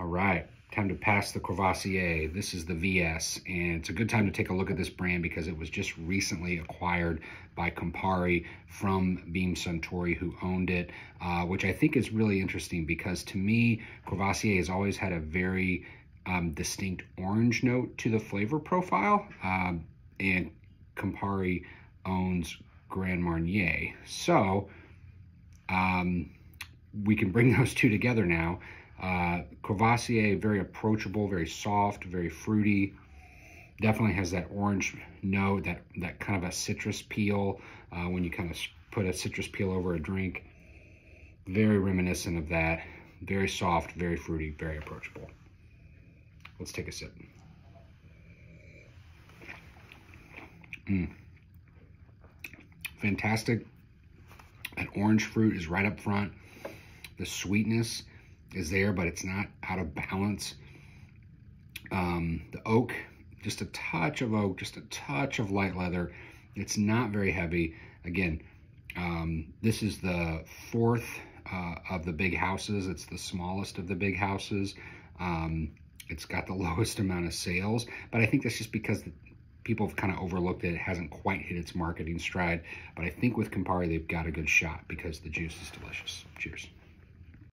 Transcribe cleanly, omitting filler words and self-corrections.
All right, time to pass the Courvoisier. This is the VS, and it's a good time to take a look at this brand because it was just recently acquired by Campari from Beam Suntory, who owned it, which I think is really interesting because to me, Courvoisier has always had a very distinct orange note to the flavor profile, and Campari owns Grand Marnier. So we can bring those two together now. Courvoisier, very approachable, very soft, very fruity. Definitely has that orange note, that kind of a citrus peel, when you kind of put a citrus peel over a drink. Very reminiscent of that. Very soft, very fruity, very approachable. Let's take a sip. Fantastic. That orange fruit is right up front. The sweetness is there, but it's not out of balance. The oak, just a touch of oak, just a touch of light leather. It's not very heavy. Again, this is the fourth of the big houses. It's the smallest of the big houses. It's got the lowest amount of sales, but I think that's just because people have kind of overlooked it. It hasn't quite hit its marketing stride, but I think with Campari, they've got a good shot because the juice is delicious. Cheers.